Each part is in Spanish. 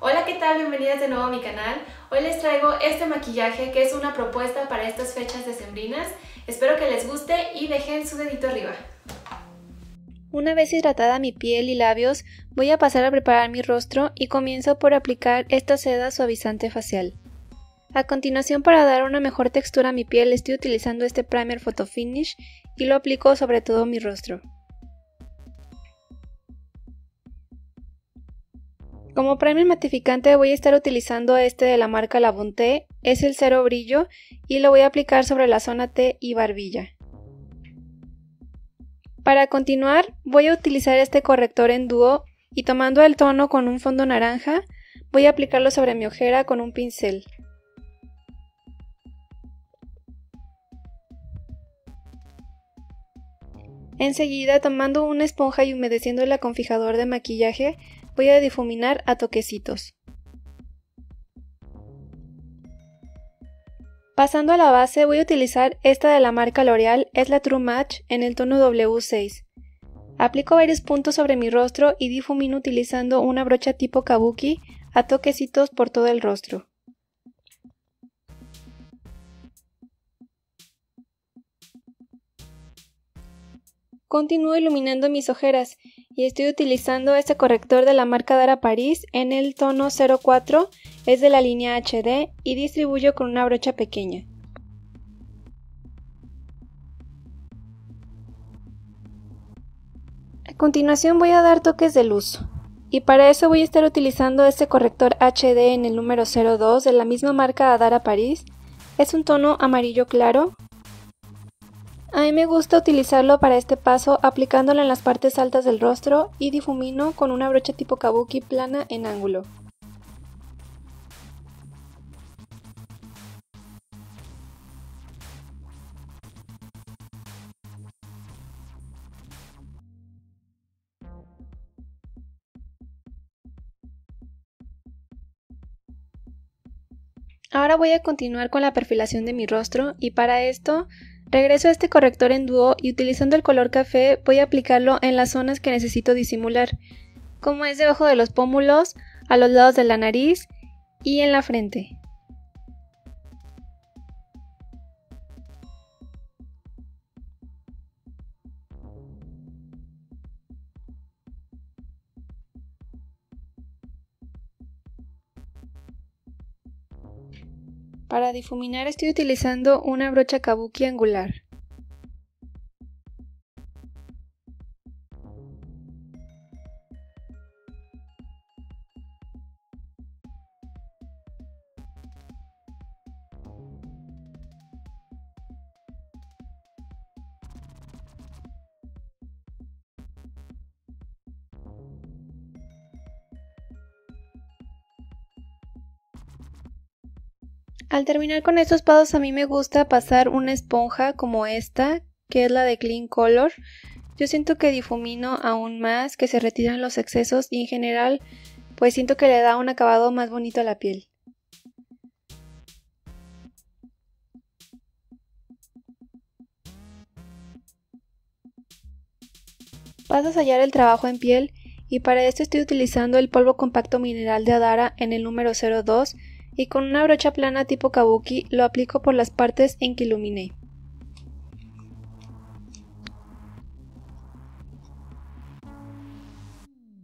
Hola, ¿qué tal? Bienvenidas de nuevo a mi canal. Hoy les traigo este maquillaje que es una propuesta para estas fechas decembrinas. Espero que les guste y dejen su dedito arriba. Una vez hidratada mi piel y labios, voy a pasar a preparar mi rostro y comienzo por aplicar esta seda suavizante facial. A continuación, para dar una mejor textura a mi piel, estoy utilizando este primer Photo Finish y lo aplico sobre todo mi rostro. Como primer matificante voy a estar utilizando este de la marca Labonté, es el 0 brillo y lo voy a aplicar sobre la zona T y barbilla. Para continuar voy a utilizar este corrector en Duo y tomando el tono con un fondo naranja voy a aplicarlo sobre mi ojera con un pincel. Enseguida, tomando una esponja y humedeciéndola con fijador de maquillaje, voy a difuminar a toquecitos. Pasando a la base, voy a utilizar esta de la marca L'Oreal, es la True Match en el tono W6. Aplico varios puntos sobre mi rostro y difumino utilizando una brocha tipo kabuki a toquecitos por todo el rostro. Continúo iluminando mis ojeras y estoy utilizando este corrector de la marca Dara París en el tono 04, es de la línea HD y distribuyo con una brocha pequeña. A continuación voy a dar toques de luz y para eso voy a estar utilizando este corrector HD en el número 02 de la misma marca Adara Paris, es un tono amarillo claro. A mí me gusta utilizarlo para este paso aplicándolo en las partes altas del rostro y difumino con una brocha tipo kabuki plana en ángulo. Ahora voy a continuar con la perfilación de mi rostro y para esto regreso a este corrector en Duo y utilizando el color café voy a aplicarlo en las zonas que necesito disimular, como es debajo de los pómulos, a los lados de la nariz y en la frente. Para difuminar estoy utilizando una brocha kabuki angular. Al terminar con estos pasos a mí me gusta pasar una esponja como esta, que es la de Clean Color. Yo siento que difumino aún más, que se retiran los excesos y en general pues siento que le da un acabado más bonito a la piel. Paso a sellar el trabajo en piel y para esto estoy utilizando el polvo compacto mineral de Adara en el número 02. Y con una brocha plana tipo kabuki lo aplico por las partes en que iluminé.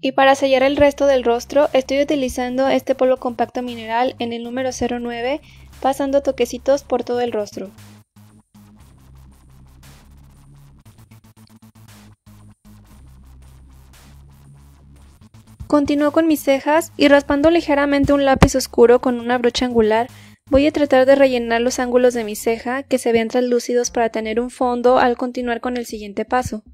Y para sellar el resto del rostro estoy utilizando este polvo compacto mineral en el número 09, pasando toquecitos por todo el rostro. Continúo con mis cejas y raspando ligeramente un lápiz oscuro con una brocha angular voy a tratar de rellenar los ángulos de mi ceja que se vean translúcidos para tener un fondo al continuar con el siguiente paso.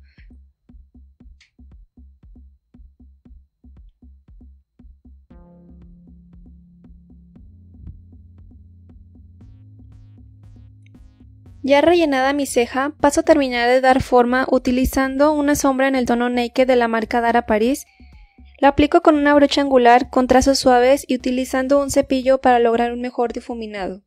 Ya rellenada mi ceja, paso a terminar de dar forma utilizando una sombra en el tono Naked de la marca Dara Paris. La aplico con una brocha angular con trazos suaves y utilizando un cepillo para lograr un mejor difuminado.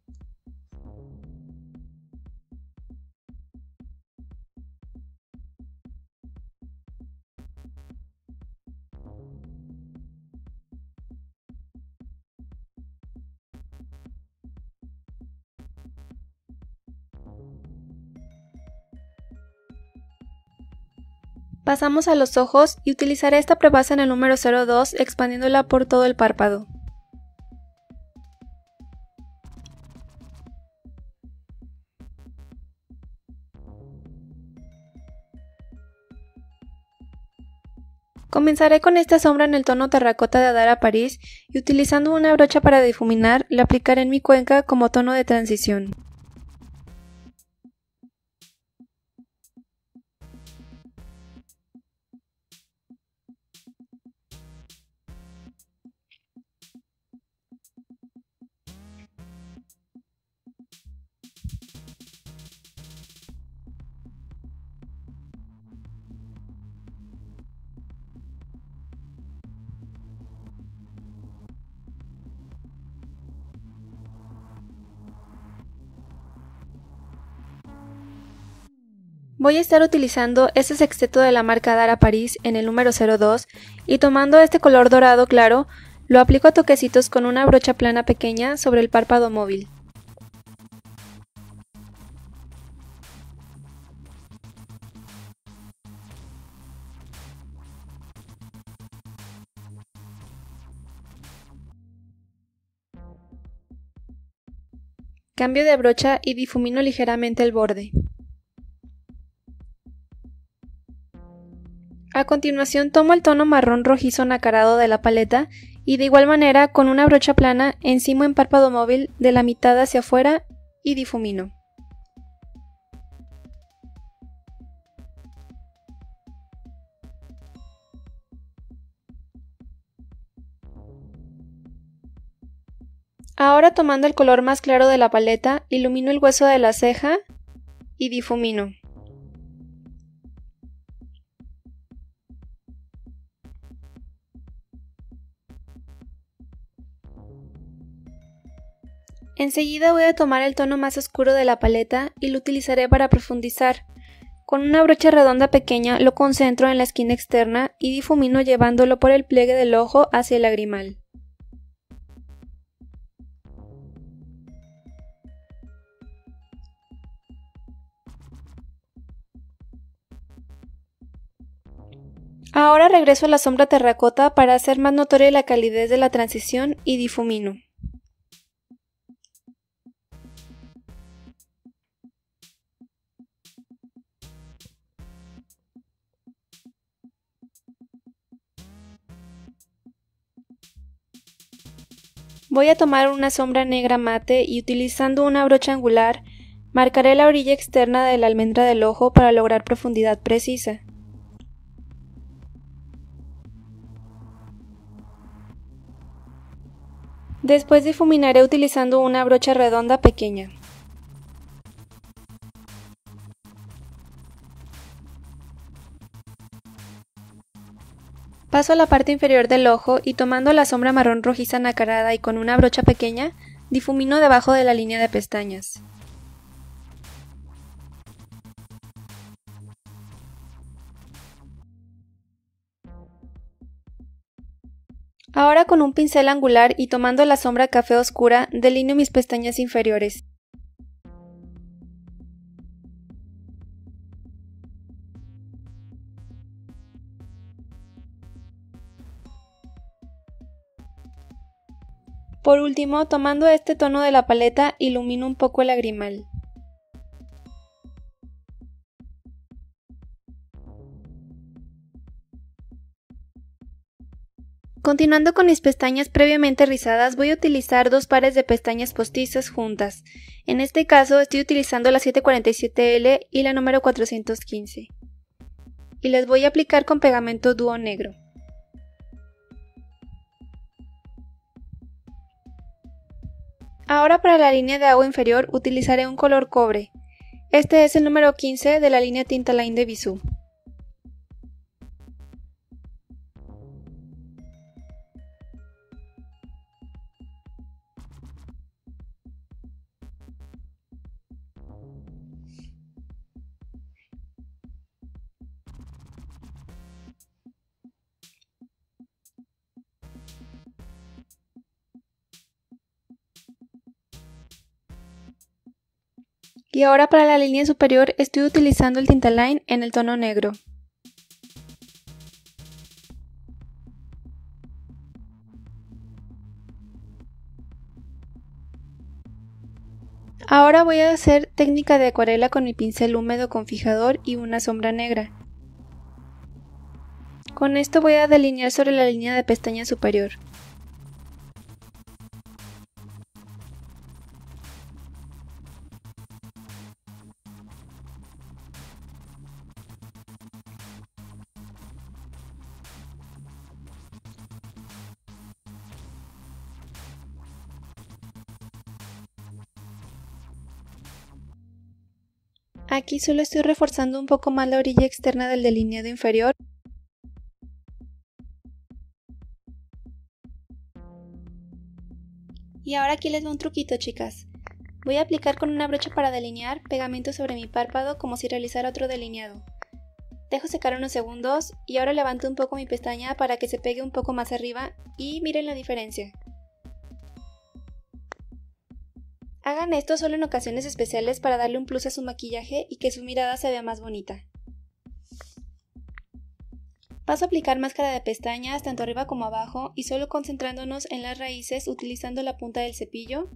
Pasamos a los ojos y utilizaré esta prebase en el número 02 expandiéndola por todo el párpado. Comenzaré con esta sombra en el tono terracota de Adara París y utilizando una brocha para difuminar, la aplicaré en mi cuenca como tono de transición. Voy a estar utilizando este sexteto de la marca Dara París en el número 02 y tomando este color dorado claro, lo aplico a toquecitos con una brocha plana pequeña sobre el párpado móvil. Cambio de brocha y difumino ligeramente el borde. A continuación tomo el tono marrón rojizo nacarado de la paleta y de igual manera con una brocha plana encimo en párpado móvil de la mitad hacia afuera y difumino. Ahora tomando el color más claro de la paleta, ilumino el hueso de la ceja y difumino. Enseguida voy a tomar el tono más oscuro de la paleta y lo utilizaré para profundizar. Con una brocha redonda pequeña lo concentro en la esquina externa y difumino llevándolo por el pliegue del ojo hacia el lagrimal. Ahora regreso a la sombra terracota para hacer más notoria la calidez de la transición y difumino. Voy a tomar una sombra negra mate y utilizando una brocha angular, marcaré la orilla externa de la almendra del ojo para lograr profundidad precisa. Después difuminaré utilizando una brocha redonda pequeña. Paso a la parte inferior del ojo y tomando la sombra marrón rojiza nacarada y con una brocha pequeña, difumino debajo de la línea de pestañas. Ahora con un pincel angular y tomando la sombra café oscura, delineo mis pestañas inferiores. Por último, tomando este tono de la paleta, ilumino un poco el lagrimal. Continuando con mis pestañas previamente rizadas, voy a utilizar dos pares de pestañas postizas juntas. En este caso estoy utilizando la 747L y la número 415. Y las voy a aplicar con pegamento Duo negro. Ahora para la línea de agua inferior utilizaré un color cobre. Este es el número 15 de la línea Tintaline de Bissú. Y ahora para la línea superior estoy utilizando el Tintaline en el tono negro. Ahora voy a hacer técnica de acuarela con mi pincel húmedo con fijador y una sombra negra. Con esto voy a delinear sobre la línea de pestaña superior. Aquí solo estoy reforzando un poco más la orilla externa del delineado inferior. Y ahora aquí les doy un truquito, chicas. Voy a aplicar con una brocha para delinear pegamento sobre mi párpado como si realizara otro delineado. Dejo secar unos segundos y ahora levanto un poco mi pestaña para que se pegue un poco más arriba y miren la diferencia. Hagan esto solo en ocasiones especiales para darle un plus a su maquillaje y que su mirada se vea más bonita. Paso a aplicar máscara de pestañas tanto arriba como abajo y solo concentrándonos en las raíces utilizando la punta del cepillo.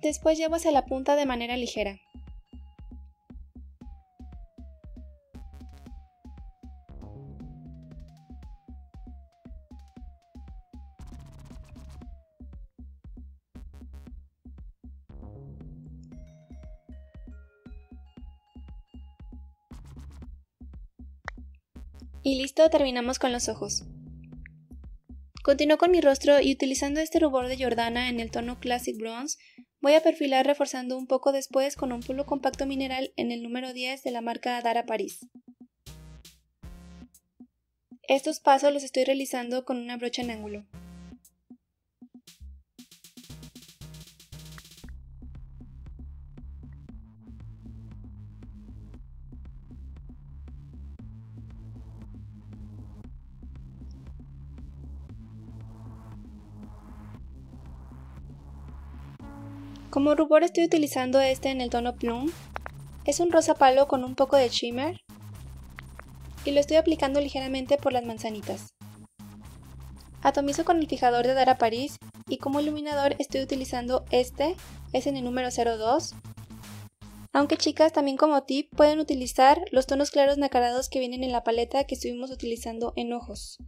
Después llevo hacia la punta de manera ligera. Y listo, terminamos con los ojos. Continúo con mi rostro y utilizando este rubor de Jordana en el tono Classic Bronze, voy a perfilar reforzando un poco después con un polvo compacto mineral en el número 10 de la marca Adara Paris. Estos pasos los estoy realizando con una brocha en ángulo. Como rubor estoy utilizando este en el tono Plum, es un rosa palo con un poco de shimmer y lo estoy aplicando ligeramente por las manzanitas. Atomizo con el fijador de Dara París y como iluminador estoy utilizando este, es en el número 02. Aunque chicas, también como tip pueden utilizar los tonos claros nacarados que vienen en la paleta que estuvimos utilizando en ojos.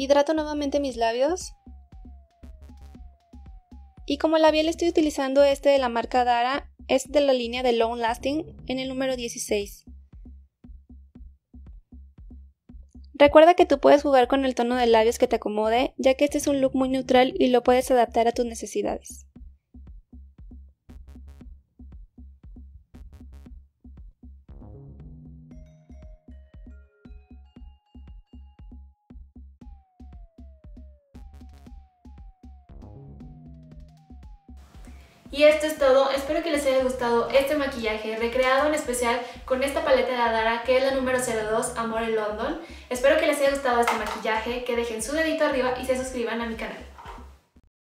Hidrato nuevamente mis labios. Y como labial estoy utilizando este de la marca Dara, es de la línea de Long Lasting en el número 16. Recuerda que tú puedes jugar con el tono de labios que te acomode, ya que este es un look muy neutral y lo puedes adaptar a tus necesidades. Y esto es todo, espero que les haya gustado este maquillaje recreado en especial con esta paleta de Adara que es la número 02 Amor en London. Espero que les haya gustado este maquillaje, que dejen su dedito arriba y se suscriban a mi canal.